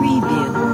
Preview. Preview.